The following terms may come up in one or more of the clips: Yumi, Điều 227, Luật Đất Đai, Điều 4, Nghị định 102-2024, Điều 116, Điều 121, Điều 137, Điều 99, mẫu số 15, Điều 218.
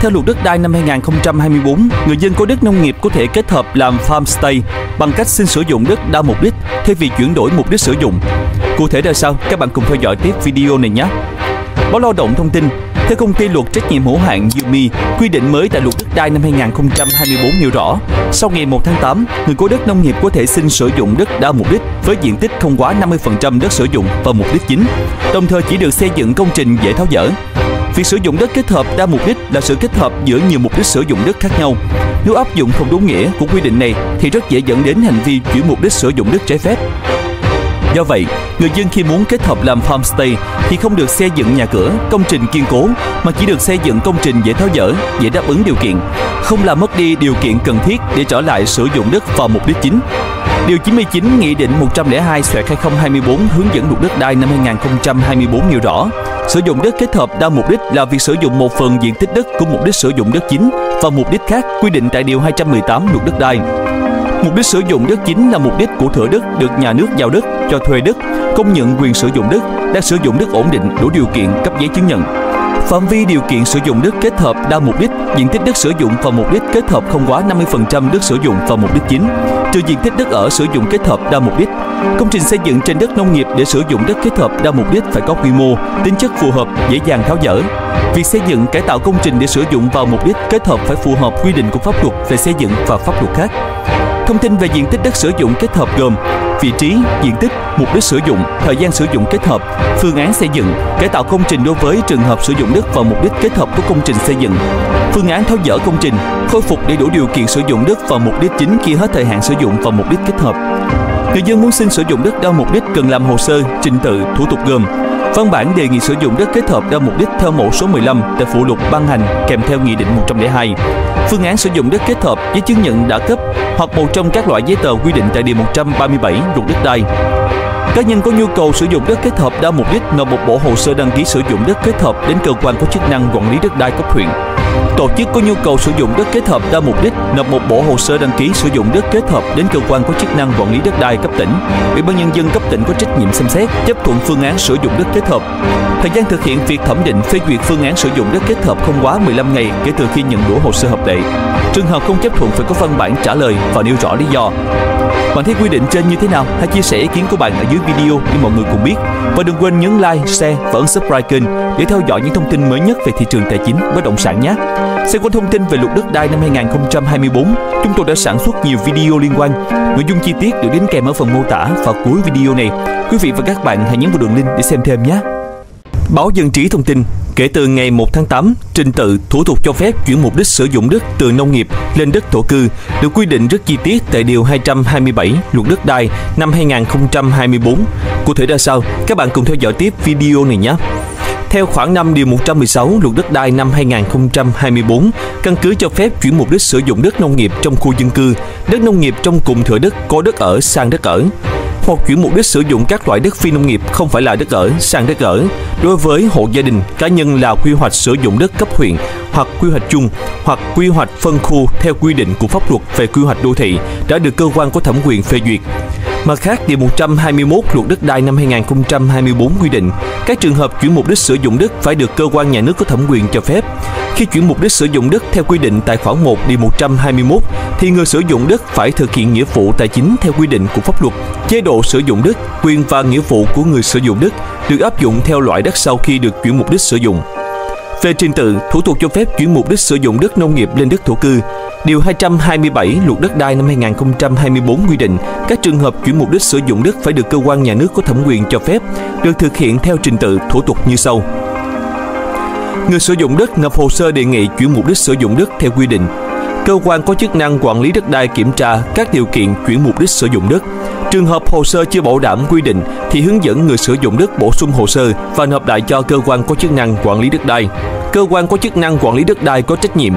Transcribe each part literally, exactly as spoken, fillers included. Theo luật đất đai năm hai nghìn không trăm hai mươi tư, người dân có đất nông nghiệp có thể kết hợp làm farmstay bằng cách xin sử dụng đất đa mục đích thay vì chuyển đổi mục đích sử dụng. Cụ thể ra sao, các bạn cùng theo dõi tiếp video này nhé. Báo Lao động thông tin, theo công ty luật trách nhiệm hữu hạn Yumi, quy định mới tại luật đất đai năm hai nghìn không trăm hai mươi tư nêu rõ, sau ngày một tháng tám, người có đất nông nghiệp có thể xin sử dụng đất đa mục đích với diện tích không quá năm mươi phần trăm đất sử dụng và mục đích chính, đồng thời chỉ được xây dựng công trình dễ tháo dỡ. Việc sử dụng đất kết hợp đa mục đích là sự kết hợp giữa nhiều mục đích sử dụng đất khác nhau. Nếu áp dụng không đúng nghĩa của quy định này thì rất dễ dẫn đến hành vi chuyển mục đích sử dụng đất trái phép. Do vậy, người dân khi muốn kết hợp làm farmstay thì không được xây dựng nhà cửa, công trình kiên cố mà chỉ được xây dựng công trình dễ tháo dỡ, dễ đáp ứng điều kiện, không làm mất đi điều kiện cần thiết để trở lại sử dụng đất vào mục đích chính. Điều chín mươi chín Nghị định một trăm lẻ hai xuyệt hai nghìn không trăm hai mươi tư hướng dẫn luật đất đai năm hai nghìn không trăm hai mươi tư nêu rõ, sử dụng đất kết hợp đa mục đích là việc sử dụng một phần diện tích đất của mục đích sử dụng đất chính và mục đích khác quy định tại Điều hai trăm mười tám luật đất đai. Mục đích sử dụng đất chính là mục đích của thửa đất được nhà nước giao đất, cho thuê đất, công nhận quyền sử dụng đất, đang sử dụng đất ổn định, đủ điều kiện cấp giấy chứng nhận. Phạm vi điều kiện sử dụng đất kết hợp đa mục đích, diện tích đất sử dụng và mục đích kết hợp không quá năm mươi phần trăm đất sử dụng và mục đích chính, trừ diện tích đất ở sử dụng kết hợp đa mục đích. Công trình xây dựng trên đất nông nghiệp để sử dụng đất kết hợp đa mục đích phải có quy mô, tính chất phù hợp, dễ dàng tháo dỡ. Việc xây dựng cải tạo công trình để sử dụng vào mục đích kết hợp phải phù hợp quy định của pháp luật về xây dựng và pháp luật khác. Thông tin về diện tích đất sử dụng kết hợp gồm vị trí, diện tích, mục đích sử dụng, thời gian sử dụng kết hợp, phương án xây dựng, cải tạo công trình đối với trường hợp sử dụng đất vào mục đích kết hợp của công trình xây dựng, phương án tháo dỡ công trình, khôi phục để đủ điều kiện sử dụng đất vào mục đích chính khi hết thời hạn sử dụng vào mục đích kết hợp. Người dân muốn xin sử dụng đất đa mục đích cần làm hồ sơ, trình tự, thủ tục gồm văn bản đề nghị sử dụng đất kết hợp đa mục đích theo mẫu số mười lăm tại phụ lục ban hành kèm theo Nghị định một trăm lẻ hai, phương án sử dụng đất kết hợp, giấy chứng nhận đã cấp hoặc một trong các loại giấy tờ quy định tại Điều một trăm ba mươi bảy luật đất đai. Cá nhân có nhu cầu sử dụng đất kết hợp đa mục đích nộp một bộ hồ sơ đăng ký sử dụng đất kết hợp đến cơ quan có chức năng quản lý đất đai cấp huyện. Tổ chức có nhu cầu sử dụng đất kết hợp đa mục đích nộp một bộ hồ sơ đăng ký sử dụng đất kết hợp đến cơ quan có chức năng quản lý đất đai cấp tỉnh. Ủy ban nhân dân cấp tỉnh có trách nhiệm xem xét, chấp thuận phương án sử dụng đất kết hợp. Thời gian thực hiện việc thẩm định phê duyệt phương án sử dụng đất kết hợp không quá mười lăm ngày kể từ khi nhận đủ hồ sơ hợp lệ. Trường hợp không chấp thuận phải có văn bản trả lời và nêu rõ lý do. Bạn thấy quy định trên như thế nào? Hãy chia sẻ ý kiến của bạn ở dưới video để mọi người cùng biết. Và đừng quên nhấn like, share và ấn subscribe kênh để theo dõi những thông tin mới nhất về thị trường tài chính bất động sản nhé. Xem qua thông tin về luật đất đai năm hai nghìn không trăm hai mươi tư, chúng tôi đã sản xuất nhiều video liên quan. Nội dung chi tiết được đính kèm ở phần mô tả và cuối video này. Quý vị và các bạn hãy nhấn vào đường link để xem thêm nhé. Báo Dân Trí thông tin, kể từ ngày một tháng tám, trình tự thủ tục cho phép chuyển mục đích sử dụng đất từ nông nghiệp lên đất thổ cư được quy định rất chi tiết tại Điều hai trăm hai mươi bảy luật đất đai năm hai nghìn không trăm hai mươi tư. Cụ thể ra sao, các bạn cùng theo dõi tiếp video này nhé. Theo khoản năm Điều một trăm mười sáu luật đất đai năm hai nghìn không trăm hai mươi tư, căn cứ cho phép chuyển mục đích sử dụng đất nông nghiệp trong khu dân cư, đất nông nghiệp trong cùng thửa đất có đất ở sang đất ở, hoặc chuyển mục đích sử dụng các loại đất phi nông nghiệp không phải là đất ở sang đất ở đối với hộ gia đình, cá nhân là quy hoạch sử dụng đất cấp huyện hoặc quy hoạch chung hoặc quy hoạch phân khu theo quy định của pháp luật về quy hoạch đô thị đã được cơ quan có thẩm quyền phê duyệt. Mặt khác, Điều một trăm hai mươi mốt luật đất đai năm hai nghìn không trăm hai mươi tư quy định các trường hợp chuyển mục đích sử dụng đất phải được cơ quan nhà nước có thẩm quyền cho phép. Khi chuyển mục đích sử dụng đất theo quy định tại khoản một Điều một trăm hai mươi mốt thì người sử dụng đất phải thực hiện nghĩa vụ tài chính theo quy định của pháp luật. Chế độ sử dụng đất, quyền và nghĩa vụ của người sử dụng đất được áp dụng theo loại đất sau khi được chuyển mục đích sử dụng. Về trình tự, thủ tục cho phép chuyển mục đích sử dụng đất nông nghiệp lên đất thổ cư, Điều hai trăm hai mươi bảy luật đất đai năm hai nghìn không trăm hai mươi tư quy định các trường hợp chuyển mục đích sử dụng đất phải được cơ quan nhà nước có thẩm quyền cho phép được thực hiện theo trình tự thủ tục như sau. Người sử dụng đất nộp hồ sơ đề nghị chuyển mục đích sử dụng đất theo quy định. Cơ quan có chức năng quản lý đất đai kiểm tra các điều kiện chuyển mục đích sử dụng đất. Trường hợp hồ sơ chưa bảo đảm quy định thì hướng dẫn người sử dụng đất bổ sung hồ sơ và nộp lại cho cơ quan có chức năng quản lý đất đai. Cơ quan có chức năng quản lý đất đai có trách nhiệm.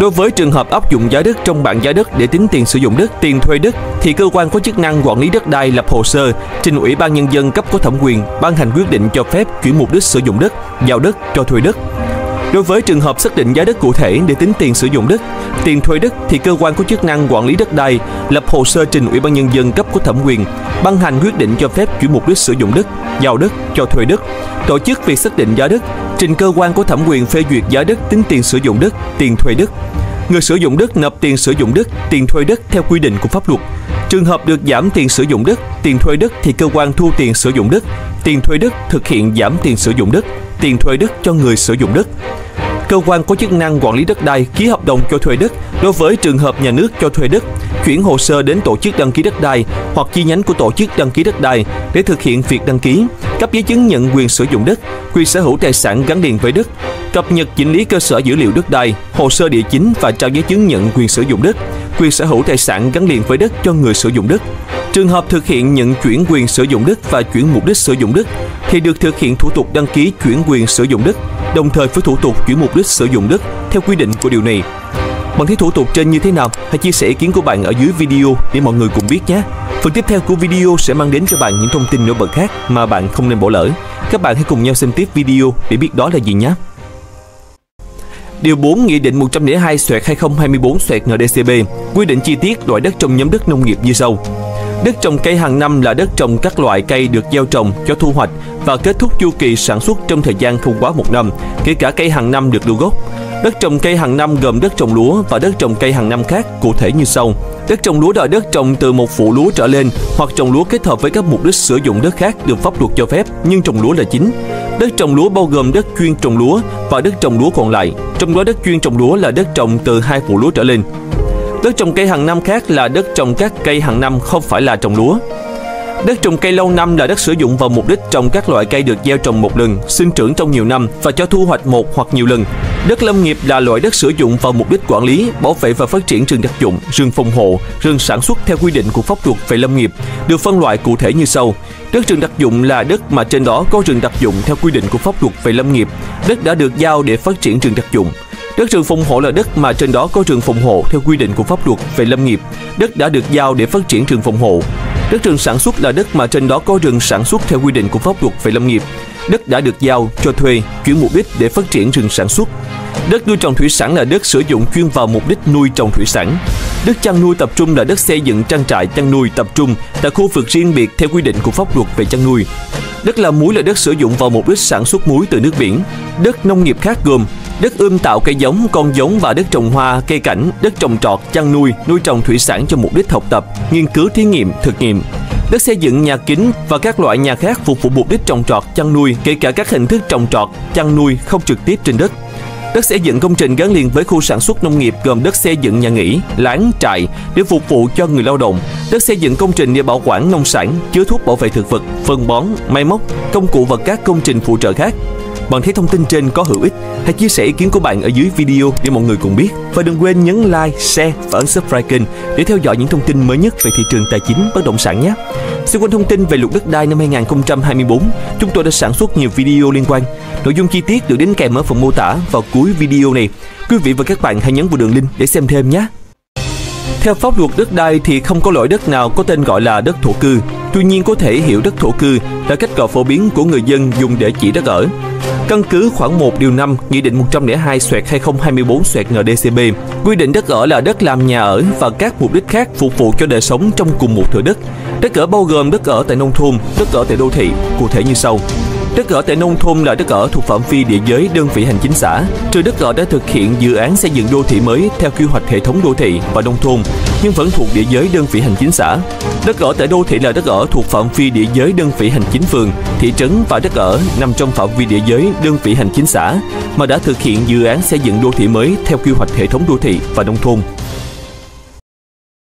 Đối với trường hợp áp dụng giá đất trong bảng giá đất để tính tiền sử dụng đất, tiền thuê đất thì cơ quan có chức năng quản lý đất đai lập hồ sơ trình Ủy ban nhân dân cấp có thẩm quyền ban hành quyết định cho phép chuyển mục đích sử dụng đất, giao đất cho thuê đất. Đối với trường hợp xác định giá đất cụ thể để tính tiền sử dụng đất, tiền thuê đất thì cơ quan có chức năng quản lý đất đai lập hồ sơ trình Ủy ban Nhân dân cấp có thẩm quyền ban hành quyết định cho phép chuyển mục đích sử dụng đất, giao đất, cho thuê đất, tổ chức việc xác định giá đất, trình cơ quan có thẩm quyền phê duyệt giá đất tính tiền sử dụng đất, tiền thuê đất. Người sử dụng đất nộp tiền sử dụng đất, tiền thuê đất theo quy định của pháp luật. Trường hợp được giảm tiền sử dụng đất, tiền thuê đất thì cơ quan thu tiền sử dụng đất, tiền thuê đất thực hiện giảm tiền sử dụng đất, tiền thuê đất cho người sử dụng đất. Cơ quan có chức năng quản lý đất đai ký hợp đồng cho thuê đất đối với trường hợp nhà nước cho thuê đất, chuyển hồ sơ đến tổ chức đăng ký đất đai hoặc chi nhánh của tổ chức đăng ký đất đai để thực hiện việc đăng ký, cấp giấy chứng nhận quyền sử dụng đất, quyền sở hữu tài sản gắn liền với đất, cập nhật chỉnh lý cơ sở dữ liệu đất đai, hồ sơ địa chính và trao giấy chứng nhận quyền sử dụng đất, quyền sở hữu tài sản gắn liền với đất cho người sử dụng đất. Trường hợp thực hiện nhận chuyển quyền sử dụng đất và chuyển mục đích sử dụng đất thì được thực hiện thủ tục đăng ký chuyển quyền sử dụng đất đồng thời với thủ tục chuyển mục đích sử dụng đất theo quy định của điều này. Bạn thấy thủ tục trên như thế nào? Hãy chia sẻ ý kiến của bạn ở dưới video để mọi người cùng biết nhé. Phần tiếp theo của video sẽ mang đến cho bạn những thông tin nổi bật khác mà bạn không nên bỏ lỡ. Các bạn hãy cùng nhau xem tiếp video để biết đó là gì nhé. Điều bốn Nghị định một không hai hai gạch hai không hai bốn gạch en đê xê bê quy định chi tiết loại đất trong nhóm đất nông nghiệp như sau. Đất trồng cây hàng năm là đất trồng các loại cây được gieo trồng cho thu hoạch và kết thúc chu kỳ sản xuất trong thời gian không quá một năm, kể cả cây hàng năm được lưu gốc. Đất trồng cây hàng năm gồm đất trồng lúa và đất trồng cây hàng năm khác, cụ thể như sau. Đất trồng lúa là đất trồng từ một vụ lúa trở lên hoặc trồng lúa kết hợp với các mục đích sử dụng đất khác được pháp luật cho phép, nhưng trồng lúa là chính. Đất trồng lúa bao gồm đất chuyên trồng lúa và đất trồng lúa còn lại, trong đó đất chuyên trồng lúa là đất trồng từ hai vụ lúa trở lên. Đất trồng cây hàng năm khác là đất trồng các cây hàng năm không phải là trồng lúa. Đất trồng cây lâu năm là đất sử dụng vào mục đích trồng các loại cây được gieo trồng một lần, sinh trưởng trong nhiều năm và cho thu hoạch một hoặc nhiều lần. Đất lâm nghiệp là loại đất sử dụng vào mục đích quản lý, bảo vệ và phát triển rừng đặc dụng, rừng phòng hộ, rừng sản xuất theo quy định của pháp luật về lâm nghiệp, được phân loại cụ thể như sau. Đất rừng đặc dụng là đất mà trên đó có rừng đặc dụng theo quy định của pháp luật về lâm nghiệp, đất đã được giao để phát triển rừng đặc dụng. Đất rừng phòng hộ là đất mà trên đó có rừng phòng hộ theo quy định của pháp luật về lâm nghiệp, đất đã được giao để phát triển rừng phòng hộ. Đất rừng sản xuất là đất mà trên đó có rừng sản xuất theo quy định của pháp luật về lâm nghiệp, đất đã được giao cho thuê, chuyển mục đích để phát triển rừng sản xuất. Đất nuôi trồng thủy sản là đất sử dụng chuyên vào mục đích nuôi trồng thủy sản. Đất chăn nuôi tập trung là đất xây dựng trang trại chăn nuôi tập trung tại khu vực riêng biệt theo quy định của pháp luật về chăn nuôi. Đất làm muối là đất sử dụng vào mục đích sản xuất muối từ nước biển. Đất nông nghiệp khác gồm đất ươm tạo cây giống, con giống và đất trồng hoa, cây cảnh, đất trồng trọt, chăn nuôi, nuôi trồng thủy sản cho mục đích học tập, nghiên cứu thí nghiệm, thực nghiệm. Đất xây dựng nhà kính và các loại nhà khác phục vụ mục đích trồng trọt, chăn nuôi, kể cả các hình thức trồng trọt, chăn nuôi không trực tiếp trên đất. Đất xây dựng công trình gắn liền với khu sản xuất nông nghiệp gồm đất xây dựng nhà nghỉ, lán, trại để phục vụ cho người lao động, đất xây dựng công trình để bảo quản nông sản, chứa thuốc bảo vệ thực vật, phân bón, máy móc, công cụ và các công trình phụ trợ khác. Bạn thấy thông tin trên có hữu ích? Hãy chia sẻ ý kiến của bạn ở dưới video để mọi người cùng biết. Và đừng quên nhấn like, share và ấn subscribe kênh để theo dõi những thông tin mới nhất về thị trường tài chính bất động sản nhé. Xung quanh thông tin về luật đất đai năm hai không hai bốn, chúng tôi đã sản xuất nhiều video liên quan. Nội dung chi tiết được đính kèm ở phần mô tả vào cuối video này. Quý vị và các bạn hãy nhấn vào đường link để xem thêm nhé. Theo pháp luật đất đai thì không có loại đất nào có tên gọi là đất thổ cư. Tuy nhiên có thể hiểu đất thổ cư là cách gọi phổ biến của người dân dùng để chỉ đất ở. Căn cứ khoảng một điều năm Nghị định một không hai hai gạch hai không hai bốn gạch en đê xê bê quy định đất ở là đất làm nhà ở và các mục đích khác phục vụ cho đời sống trong cùng một thửa đất. Đất ở bao gồm đất ở tại nông thôn, đất ở tại đô thị, cụ thể như sau. Đất ở tại nông thôn là đất ở thuộc phạm vi địa giới đơn vị hành chính xã, trừ đất ở đã thực hiện dự án xây dựng đô thị mới theo quy hoạch hệ thống đô thị và nông thôn, nhưng vẫn thuộc địa giới đơn vị hành chính xã. Đất ở tại đô thị là đất ở thuộc phạm vi địa giới đơn vị hành chính phường, thị trấn và đất ở nằm trong phạm vi địa giới đơn vị hành chính xã mà đã thực hiện dự án xây dựng đô thị mới theo quy hoạch hệ thống đô thị và nông thôn.